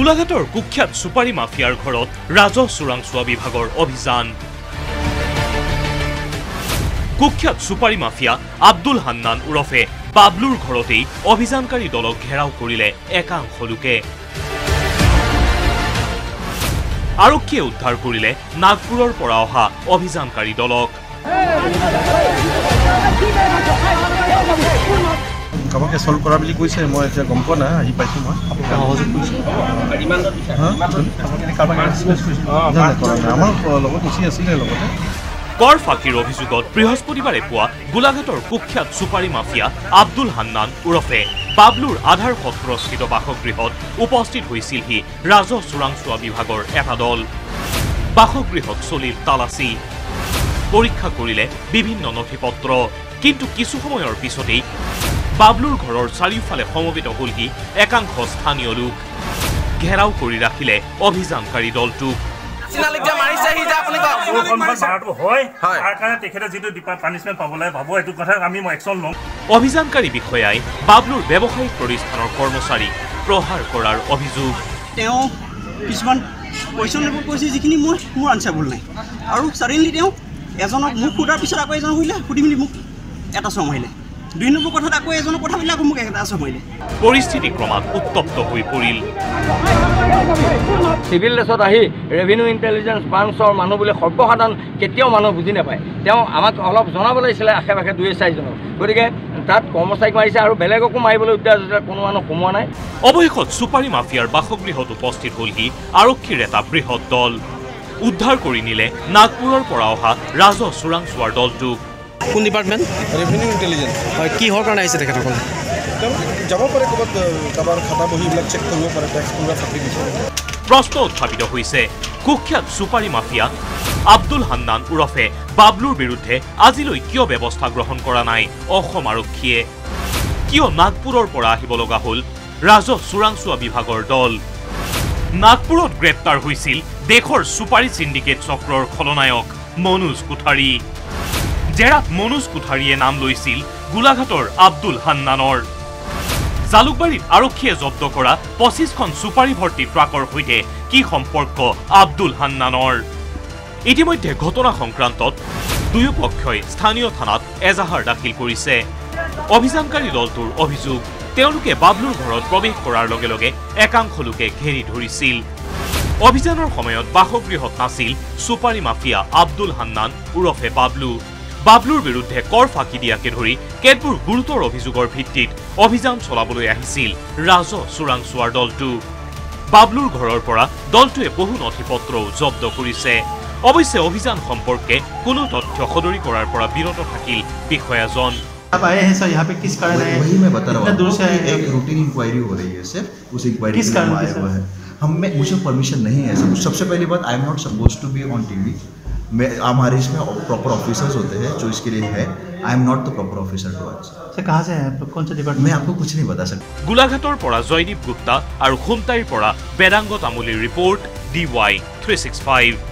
গোলাঘাটৰ কুখ্যাত সুপাৰি মাফিয়াৰ ঘৰত ৰাজহ চোৰাংচোৱা বিভাগৰ অভিযান। কুখ্যাত সুপাৰি মাফিয়া আব্দুল হান্নান উৰফে বাবলুৰ ঘৰতেই অভিযানকাৰী দলক ঘেৰাও কৰিলে একাংশ লোকে। আৰক্ষীয়ে উদ্ধাৰ কৰিলে নাগপুৰৰ পৰা অহা অভিযানকাৰী দলক। কাবাকে সলভ কৰা বুলি কৈছে, মই এটা গম পোৱা নাই, আহি পাইছো মই। আমাৰ লগত উঠি আছিলে লগতে। কৰ ফাঁকিৰ অভিযোগত বৃহস্পতিবাৰে পুৱা গোলাঘাটৰ কুখ্যাত চুপাৰি মাফিয়া আব্দুল হান্নান উৰফে বাবলুৰ আধাৰ সত্ৰস্থিত বাসগৃহত উপস্থিত হৈছিলহি ৰাজহ চোৰাংচোৱা বিভাগৰ এটা দল। বাসগৃহত চলিল তালাচী, পৰীক্ষা কৰিলে বিভিন্ন নথি পত্ৰ, কিন্তু কিছু সময়ৰ পিছতেই বাবলুৰ ঘৰৰ চাৰিওফালে সমবেত হ'লহি একাংশ স্থানীয় লোক। ঘেৰাও কৰি ৰাখিলে অভিযানকাৰী দলটোক। অভিযানকাৰী বিষয়াই বাবলুৰ ব্যৱসায়িক প্ৰতিষ্ঠানৰ কৰ্মচাৰী প্ৰহাৰ কৰাৰ অভিযোগ। তেওঁ কিছুমান কুৱেশ্যন কৰিছে যিখিনি মোৰ আনচাৰবল নাই, আৰু চাডেনলি তেওঁ এজনক মোক সোধাৰ পিছত আকৌ এজন সুধিলে, সুধি মেলি মোক এটা চং আহিলে। দুই নম্বৰ কথাত আকৌ এজনৰ কথা পাতিলে আকৌ মোক এটা চং আহিলে। পৰিস্থিতি ক্ৰমাৎ উত্তপ্ত হৈ পৰিল। চিভিল ড্ৰেছত আহি ৰেভিনিউ ইণ্টেলিজেঞ্চ ব্ৰাঞ্চৰ মানুহ বোলে সৰ্বসাধাৰণ কেতিয়াও মানুহ বুজি নাপায়, তেওঁ আমাক অলপ জনাব লাগিছিলে আশে পাশে দুই চাৰিজনক। গতিকে তাত কৰ্মচাৰীক মাৰিছে আৰু বেলেগকো মাৰিবলৈ উদ্যোগ কোনো মানুহ সোমোৱা নাই। অৱশেষত চুপাৰি মাফিয়াৰ বাসগৃহত উপস্থিত হ'লহি আৰক্ষীৰ এটা বৃহৎ দল। উদ্ধাৰ কৰি নিলে নাগপুৰৰ পৰা অহা ৰাজহ চোৰাংচোৱাৰ দলটোক। কোন ডিপাৰ্টমেণ্ট? Revenue intelligence. হয়, কিহৰ কাৰণে আহিছে তেখেতসকল? যাব পাৰে ক'ৰবাত কাৰোবাৰ খাতা বহীবিলাক চেক কৰিব পাৰে, টেক্স কোনোবা ফাঁকি দিছে। প্ৰশ্ন উত্থাপিত হৈছে, কুখ্যাত চুপাৰি মাফিয়া আব্দুল হান্নান উৰফে বাবলুৰ বিৰুদ্ধে আজিলৈ কিয় ব্যৱস্থা গ্ৰহণ কৰা নাই অসম আৰক্ষীয়ে? কিয় নাগপুৰৰ পৰা আহিব লগা হ'ল ৰাজহ চোৰাংচোৱা বিভাগৰ দল? নাগপুৰত গ্ৰেপ্তাৰ হৈছিল দেশৰ চুপাৰি চিণ্ডিকেট চক্ৰৰ খলনায়ক মনোজ কোঠাৰী। জেৰাত মনোজ কোঠাৰীয়ে নাম লৈছিল গোলাঘাটৰ আব্দুল হান্নানৰ। জালুকবাৰীত আৰক্ষীয়ে জব্দ কৰা 25খন চুপাৰি ভৰ্তি ট্ৰাকৰ সৈতে কি সম্পৰ্ক আব্দুল হান্নানৰ? ইতিমধ্যে ঘটনা সংক্ৰান্তত দুয়ো পক্ষই স্থানীয় থানাত এজাহাৰ দাখিল কৰিছে। অভিযানকাৰী দলটোৰ অভিযোগ, তেওঁলোকে বাবলুৰ ঘৰত প্ৰৱেশ কৰাৰ লগে লগে একাংশ লোকে ঘেৰি ধৰিছিল। অভিযানৰ সময়ত বাসগৃহত নাছিল চুপাৰি মাফিয়া আব্দুল হান্নান উৰফে বাবলু। বাবলুৰ বিৰুদ্ধে কৰ ফাঁকি দিয়াকে ধৰি কেতবোৰ গুৰুতৰ অভিযোগৰ ভিত্তিত অভিযান চলাবলৈ আহিছিল ৰাজহ চোৰাংচোৱাৰ দলটো। বাবলুৰ ঘৰৰ পৰা দলটোৱে বহু নথি পত্ৰও জব্দ কৰিছে। অৱশ্যে অভিযান সম্পৰ্কে কোনো তথ্য সদৰি কৰাৰ পৰা বিৰত থাকিল বিষয়াজন। आप आए हैं सर यहाँ पे किस कारण आए? वही मैं बता रहा हूँ, दूर से एक रूटीन इंक्वायरी हो रही है सर, उस इंक्वायरी किस कारण आया हुआ है। हमें मुझे परमिशन नहीं है सर। सबसे पहली बात, I am not suppose to be on TV. मैं हमारे इसमें प्रॉपर ऑफिसर्स होते हैं जो इसके लिए है। I am not the proper officer to आज। सर कहाँ से हैं आप, कौन सा डिपार्टमेंट? मैं आपको कुछ नहीं बता सकता। गोलाघाटर पर जयदीप गुप्ता और खुमटाईर पर बेदांग तामुली रिपोर्ट DY 365।